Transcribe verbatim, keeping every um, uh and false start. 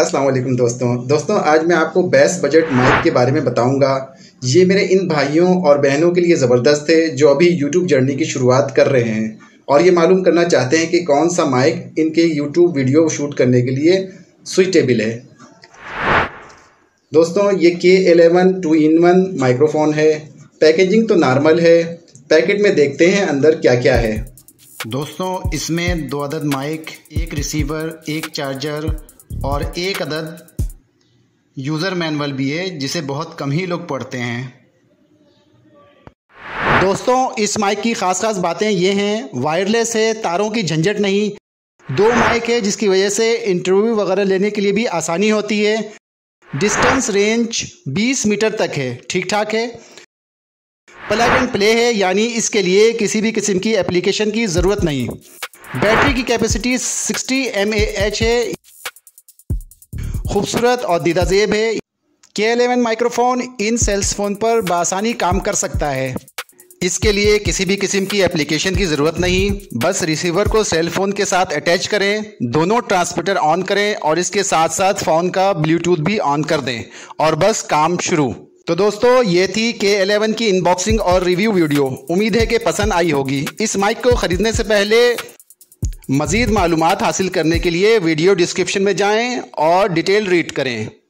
अस्सलाम वालेकुम दोस्तों दोस्तों आज मैं आपको बेस्ट बजट माइक के बारे में बताऊंगा। ये मेरे इन भाइयों और बहनों के लिए ज़बरदस्त है जो अभी यूट्यूब जर्नी की शुरुआत कर रहे हैं और ये मालूम करना चाहते हैं कि कौन सा माइक इनके यूट्यूब वीडियो शूट करने के लिए सुइटेबल है। दोस्तों ये K eleven two in one microphone है। पैकेजिंग तो नॉर्मल है। पैकेट में देखते हैं अंदर क्या क्या है। दोस्तों इसमें दो अदद माइक, एक रिसीवर, एक चार्जर और एक अदद यूज़र मैनुअल भी है जिसे बहुत कम ही लोग पढ़ते हैं। दोस्तों इस माइक की ख़ास ख़ास बातें ये हैं, वायरलेस है, तारों की झंझट नहीं, दो माइक है जिसकी वजह से इंटरव्यू वगैरह लेने के लिए भी आसानी होती है। डिस्टेंस रेंज बीस मीटर तक है, ठीक ठाक है। प्लग एंड प्ले है यानी इसके लिए किसी भी किस्म की एप्लीकेशन की ज़रूरत नहीं। बैटरी की कैपेसिटी साठ एम ए एच है। खूबसूरत और दीदाजेब है। के इलेवन माइक्रोफोन इन सेल्स फ़ोन पर बासानी काम कर सकता है। इसके लिए किसी भी किस्म की एप्लीकेशन की ज़रूरत नहीं, बस रिसीवर को सेल फ़ोन के साथ अटैच करें, दोनों ट्रांसमीटर ऑन करें और इसके साथ साथ फ़ोन का ब्लूटूथ भी ऑन कर दें और बस काम शुरू। तो दोस्तों ये थी के इलेवन की इनबॉक्सिंग और रिव्यू वीडियो। उम्मीद है कि पसंद आई होगी। इस माइक को ख़रीदने से पहले मज़ीद मालूमात हासिल करने के लिए वीडियो डिस्क्रिप्शन में जाएं और डिटेल रीड करें।